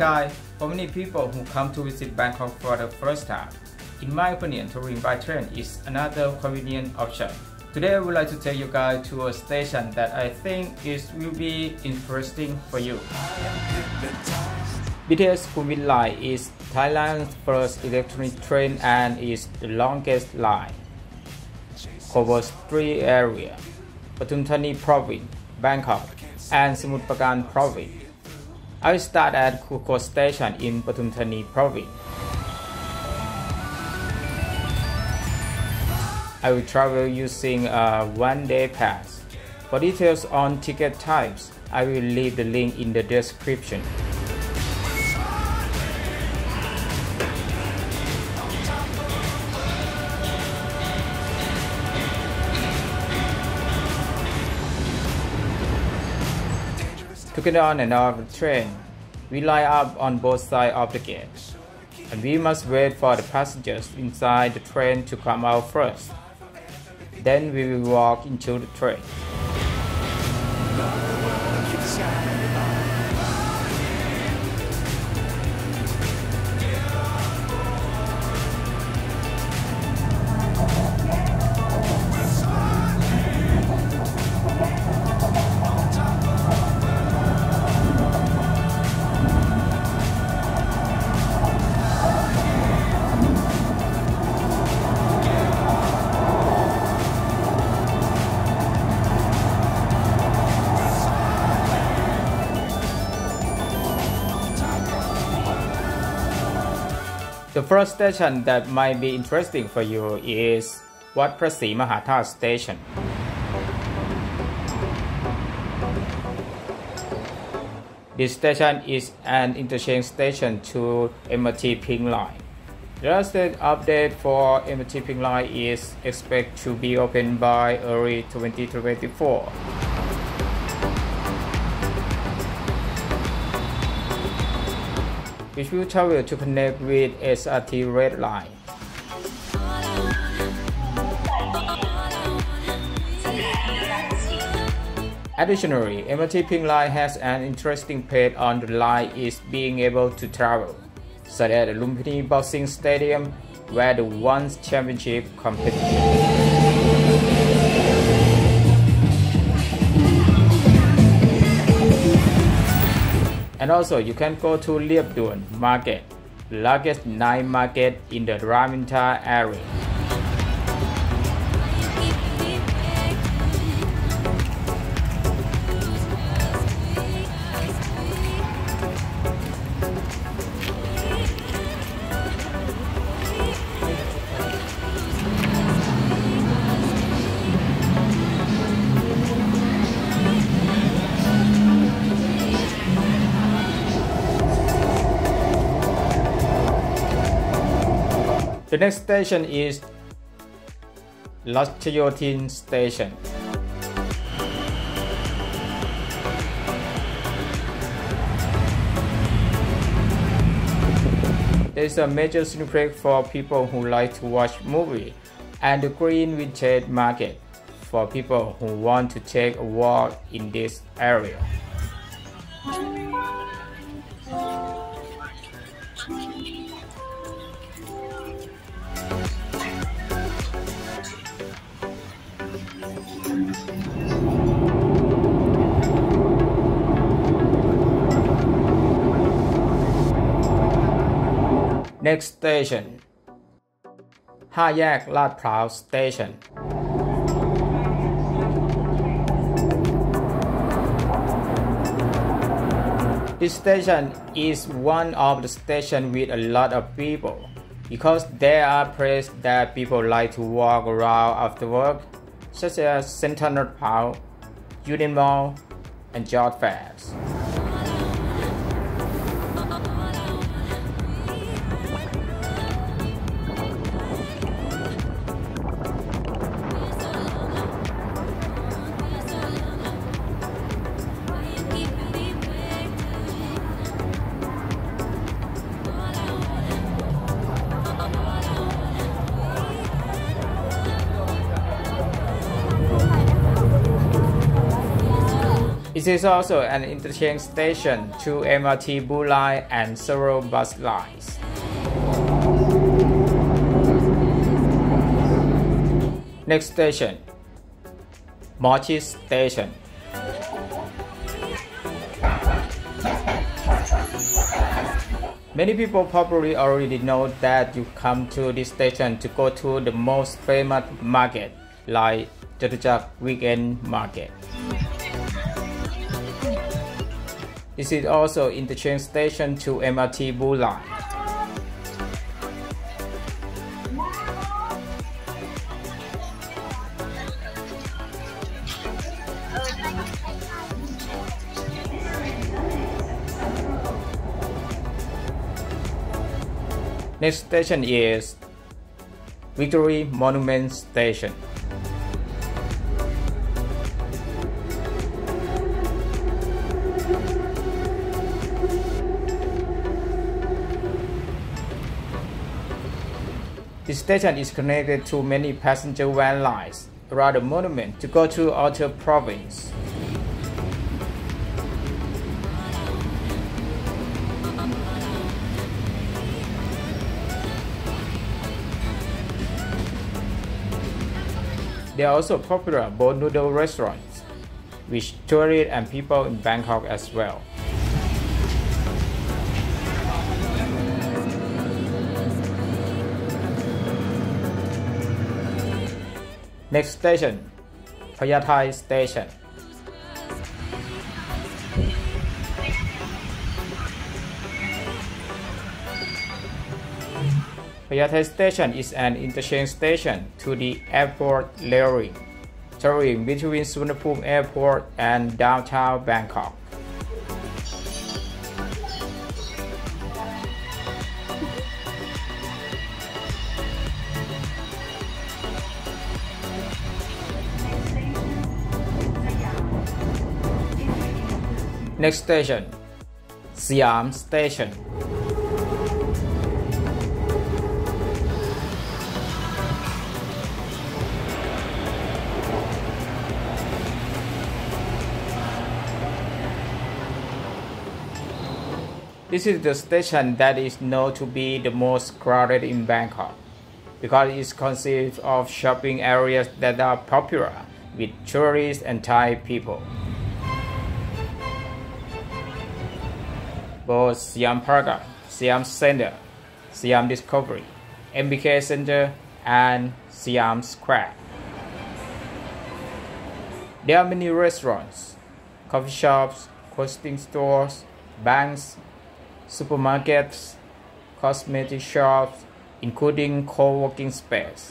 sky for many people who come to visit Bangkok for the first time. In my opinion, touring by train is another convenient option. Today I would like to take you guys to a station that I think will be interesting for you. BTS Sukhumvit Line is Thailand's first electronic train and is the longest line. Covers three areas: Pathum Thani Province, Bangkok, and Samut Prakan Province. I will start at Khu Khot Station in Pathum Thani Province. I will travel using a one-day pass. For details on ticket types, I will leave the link in the description. To get on and off the train, we line up on both sides of the gate, and we must wait for the passengers inside the train to come out first. Then we will walk into the train. The first station that might be interesting for you is Wat Phra Si Maha That Station. This station is an interchange station to MRT Pink Line. The last update for MRT Pink Line is expected to be open by early 2024. Which will travel to connect with SRT Red Line. Additionally, MRT Pink Line has an interesting page on the line is being able to travel, such as the Lumpini Boxing Stadium, where the once championship competition. And also, you can go to Liebdun Market, the largest night market in the Raminta area. The next station is Ratchayothin Station. There is a major cineplex for people who like to watch movies, and the Green Vintage Market for people who want to take a walk in this area. Next station, Ha Yaek Lat Phrao Station. This station is one of the stations with a lot of people, because there are places that people like to walk around after work, such as Central Park, Union Mall, and Jatujak. It is also an interchange station to MRT Blue Line and several bus lines. Next station, Mo Chit Station. Many people probably already know that you come to this station to go to the most famous market like Chatuchak Weekend Market. This is also interchange station to MRT Bula. Next station is Victory Monument Station. This station is connected to many passenger van lines around the monument to go to outer province. There are also popular boat noodle restaurants, which tourists and people in Bangkok as well. Next station, Phayathai Station. Phayathai Station is an interchange station to the airport layering, serving between Suvarnabhumi Airport and downtown Bangkok. Next station, Siam Station. This is the station that is known to be the most crowded in Bangkok because it consists of shopping areas that are popular with tourists and Thai people. Both Siam Paragon, Siam Center, Siam Discovery, MBK Center, and Siam Square. There are many restaurants, coffee shops, clothing stores, banks, supermarkets, cosmetic shops, including co-working space.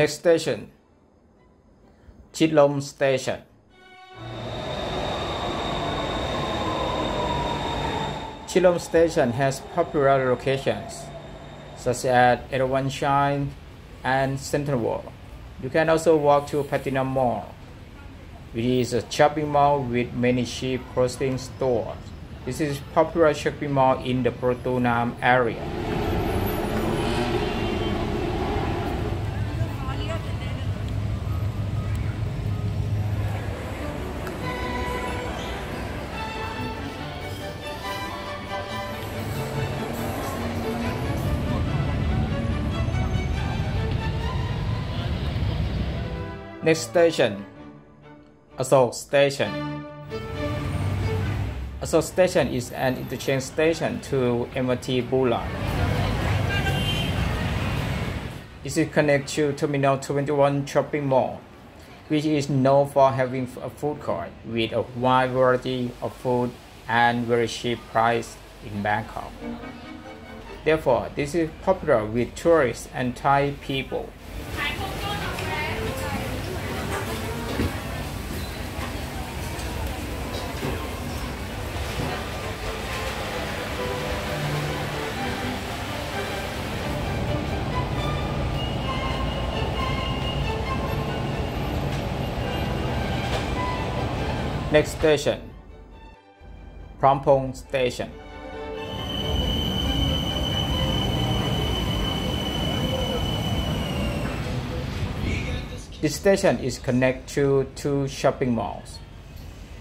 Next station, Chit Lom Station. Chit Lom Station has popular locations such as Edoan and Central World. You can also walk to Patina Mall, which is a shopping mall with many cheap clothing stores. This is popular shopping mall in the Protonam area. Next station, Asok Station. Asok Station is an interchange station to MRT Bula. It connects to Terminal 21 Shopping Mall, which is known for having a food court with a wide variety of food and very cheap price in Bangkok. Therefore, this is popular with tourists and Thai people. Next station, Prompong Station. This station is connected to two shopping malls,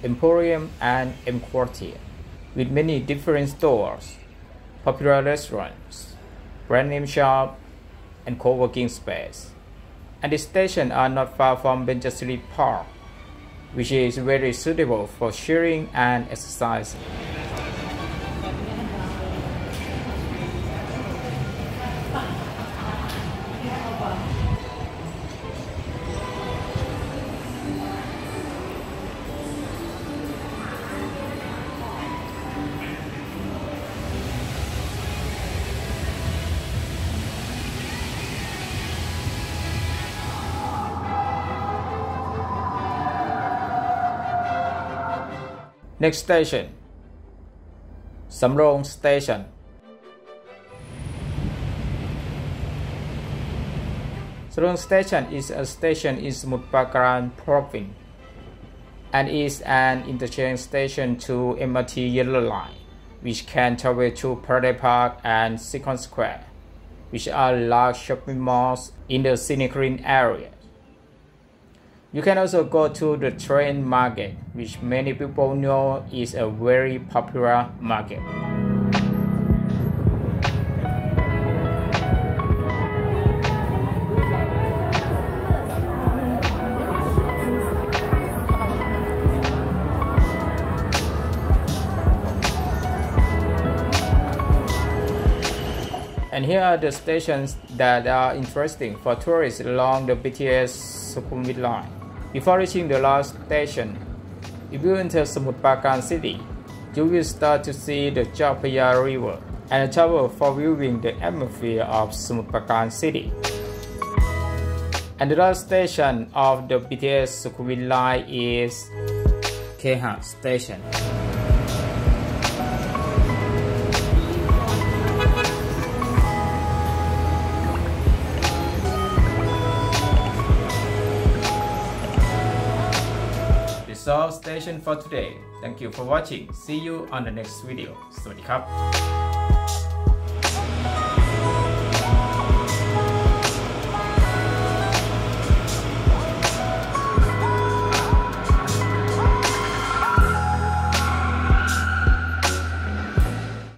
Emporium and M Quartier, with many different stores, popular restaurants, brand name shop, and co-working space. And the station are not far from Benjasiri Park, which is very suitable for sharing and exercising. Next station, Samrong Station. Samrong Station is a station in Samut Prakan province and is an interchange station to MRT Yellow Line, which can travel to Phayathai Park and Siam Square, which are large shopping malls in the scenic green area. You can also go to the train market, which many people know is a very popular market. And here are the stations that are interesting for tourists along the BTS Sukhumvit Line. Before reaching the last station, if you enter Samut Prakan city, you will start to see the Jatujak River and travel for viewing the atmosphere of Samut Prakan city. And the last station of the BTS Sukhumvit Line is Kha Station. That's all station for today. Thank you for watching. See you on the next video. สวัสดีครับ